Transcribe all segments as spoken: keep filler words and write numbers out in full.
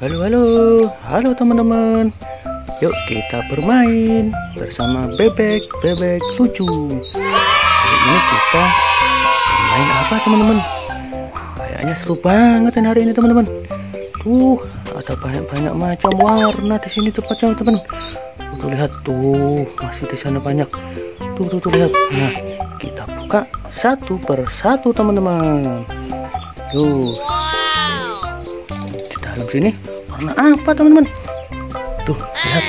Halo halo halo teman-teman, yuk kita bermain bersama bebek-bebek lucu. Hari ini kita bermain apa teman-teman? Kayaknya seru banget hari ini teman-teman. Tuh ada banyak-banyak macam warna di sini tuh teman-teman. Tuh lihat tuh, masih di sana banyak. Tuh tuh, tuh lihat. Nah, kita buka satu persatu teman-teman. Tuh. Di dalam sini warna apa teman-teman? Tuh, lihat.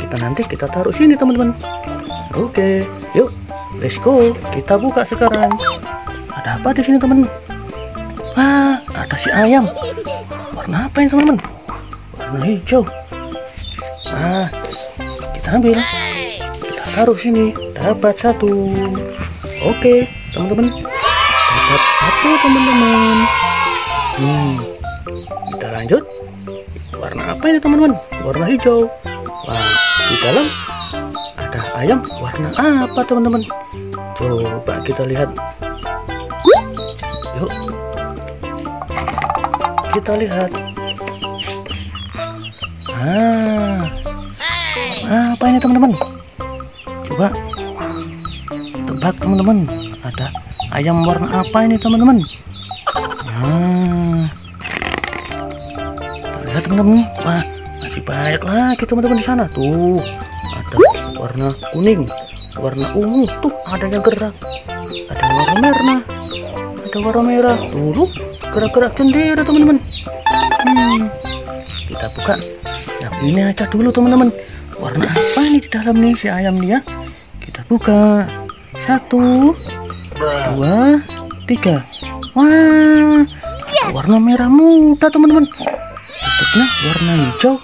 Kita nanti kita taruh sini teman-teman. Oke, yuk. Let's go. Kita buka sekarang. Ada apa di sini teman-teman? Wah, ada si ayam. Warna apa ini teman-teman? Warna hijau. Nah, kita ambil. Kita taruh sini. Dapat satu. Oke, teman-teman. Dapat satu teman-teman. Hmm. Kita lanjut. Warna apa ini teman-teman? Warna hijau. Wah, di dalam ada ayam warna apa teman-teman? Coba kita lihat. Yuk, kita lihat. Ah, apa ini teman-teman? Coba tebak teman-teman. Ada ayam warna apa ini teman-teman? Nah, lihat teman-teman. Wah, masih banyak lagi teman-teman di sana. Tuh, ada warna kuning, warna ungu. Tuh, ada yang gerak. Ada warna merah. Ada warna merah. Tuh, gerak-gerak cendera teman-teman. Hmm, kita buka yang ini aja dulu teman-teman. Warna apa nih di dalam nih si ayam nih ya? Kita buka. Satu, dua, tiga. Wah, yes. Warna merah muda teman-teman. Bentuknya warna hijau,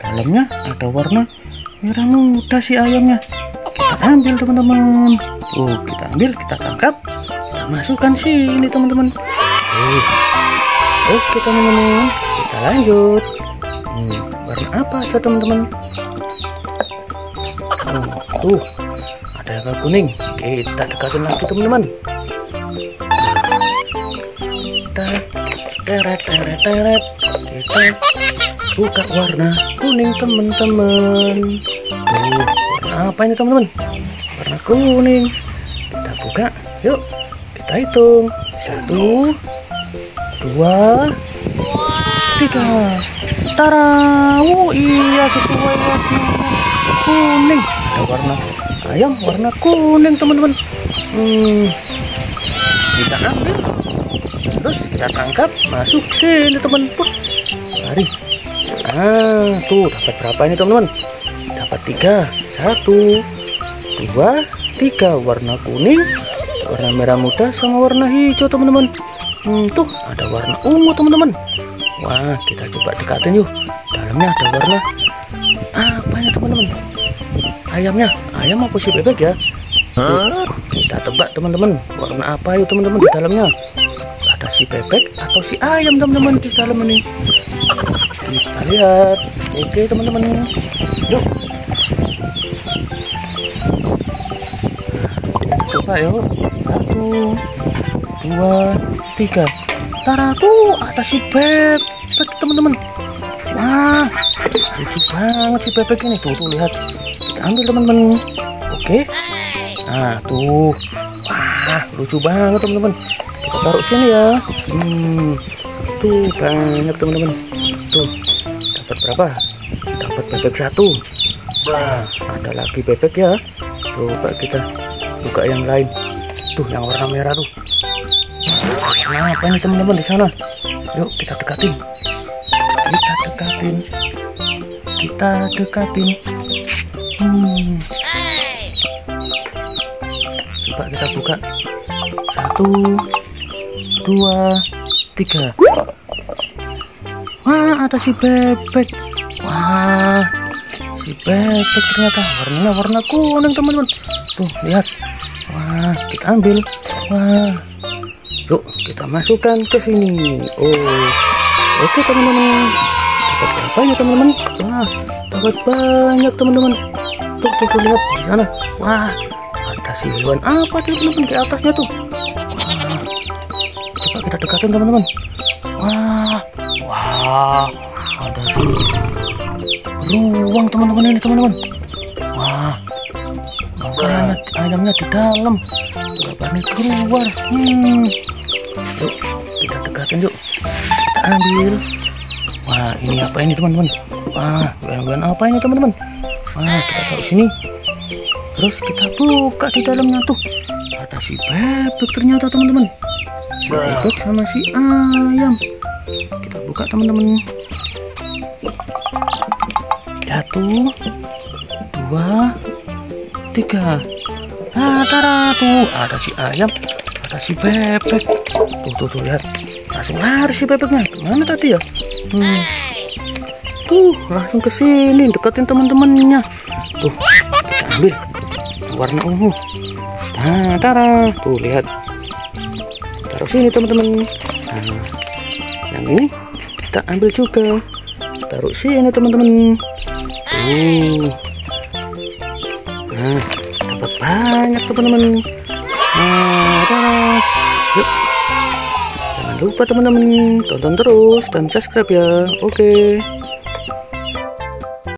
dalamnya ada warna merah muda si ayamnya. Kita ambil teman-teman. Oh, kita ambil, kita tangkap, kita masukkan sini teman-teman. Uh. Oke teman-teman, kita lanjut. Hmm, warna apa aja teman-teman? Oh, tuh ada yang kuning. Kita dekatin lagi teman-teman. Kita teret teret teret. Kita buka warna kuning teman-teman. Uh, warna apa ini teman-teman? Warna kuning. Kita buka. Yuk, kita hitung. Satu, dua, tiga. Tara, oh iya sesuai warna kuning. Ada warna ayam warna kuning teman-teman. Hmm, kita ambil, terus kita tangkap, masuk sini teman-teman. Mari. Ah, tuh dapat berapa ini teman-teman? Dapat tiga. Satu, dua, tiga. Warna kuning, warna merah muda, sama warna hijau teman-teman. Hmm, tuh ada warna ungu teman-teman. Wah, kita coba dekatin yuk. Dalamnya ada warna apa ya teman-teman? Ayamnya, ayam apa sih bebek ya? Huh? Kita tebak teman-teman, warna apa yuk teman-teman di dalamnya? Ada si bebek atau si ayam teman-teman di dalam ini? Kita lihat. Oke teman-teman, yuk coba yuk. Satu, dua, tiga. Tara, tuh ada si bebek teman-teman. Wah, lucu banget si bebek ini. Tuh, tuh lihat. Kita ambil teman-teman. Oke. Nah, tuh. Wah, lucu banget teman-teman. Kita taruh sini ya. Hmm, tuh banyak teman-teman. Tuh, dapat berapa? Dapat bebek satu. Nah, ada lagi bebek ya. Coba kita buka yang lain. Tuh, yang warna merah tuh. Nah, apa ini teman-teman di sana? Yuk kita dekatin. Kita dekatin. Kita dekatin. Hmm. Coba kita buka. Satu, dua, tiga. Wah, ada si bebek. Wah, si bebek ternyata warnanya warna kuning teman-teman. Tuh, lihat. Wah, kita ambil. Wah. Yuk, kita masukkan ke sini. Oh, oke teman-teman. Dapat berapa ya teman-teman? Wah, dapat banyak teman-teman. Tuh, tuh, tuh lihat di sana. Wah, ada si hewan apa tuh teman-teman di atasnya tuh? Wah, coba kita dekatin teman-teman. Wah, wah, ada ruang teman-teman ini teman-teman. Wah, karena ayamnya di dalam, nggak berani keluar. Hmm. Yuk, kita dekatkan yuk. Kita ambil. Wah, ini apa ini teman-teman? Wah, bukan apa ini teman-teman? Wah, kita taruh sini. Terus kita buka di dalamnya tuh. Ada si bebek ternyata teman-teman. Si bebek sama si ayam. Kita buka teman-teman. Satu, dua, tiga. Nah, tara tuh ada si ayam, ada si bebek. Tuh tuh tuh lihat. Langsung lari si bebeknya. Mana tadi ya? Hmm. Tuh langsung ke sini deketin teman-temannya. Tuh kita ambil warna ungu. Nah, tara tuh lihat. Taruh sini teman-teman. Nah, yang ini kita ambil juga. Taruh sini teman-teman. Uh. Nah, dapat banyak teman-teman. Nah, yuk. Jangan lupa teman-teman tonton terus dan subscribe ya. Oke. Okay.